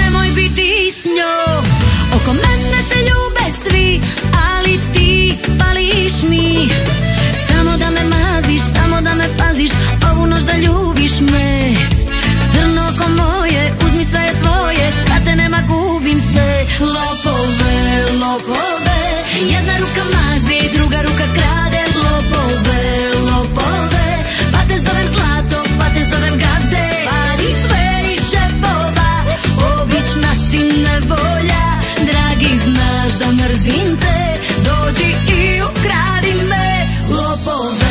nemoj biti s njom. Oko mene se ljube svi, ali ti pališ mi. Samo da me maziš, samo da me paziš, ovu noć da ljubiš me. Zrno oko moje, uzmi sve tvoje, da te nema gubim se. Lopove, lopove, jedna ruka mazi, druga ruka krade. Lopove, lopove, pa te zovem zlato, pa te zovem gade. Pari sve iz džepova, obična si nevolja. Dragi, znaš da mrzim te, dođi i ukradi me. Lopove.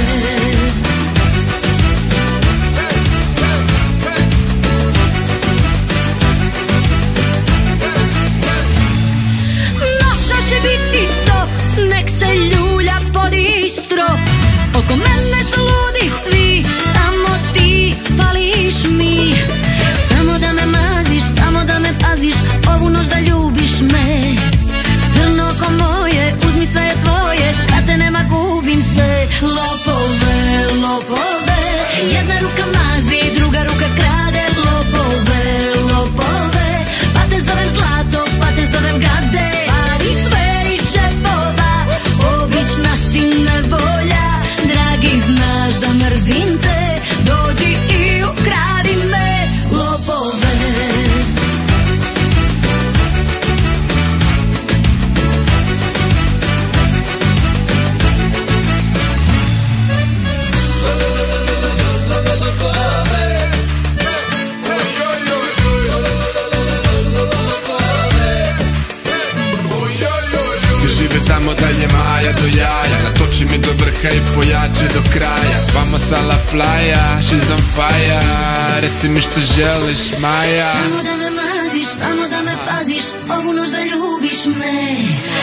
Noća će biti top, nek se ljulja podi strop. Oko mene su ludi svi, samo ti fališ mi. Samo da me maziš, samo da me paziš, ovu noć da ljubiš me. Zrno oko moje, uzmi sve tvoje, da te nema gubim se. Lopove, lopove, jedna ruka mazi, druga ruka krade. Lopove, lopove, pa te zovem zlato, pa te zovem gade. Pari sve iz džepova, obična si nevolja. Dragi, znaš da mrzim te, dođi i ukradi me. Lopove. Samo dalje Maja do jaja, natoči me do vrha i pojače do kraja. Vamos a la playa, she's on fire, reci mi što želiš Maja. Samo da me maziš, samo da me paziš, ovu noć da ljubiš me.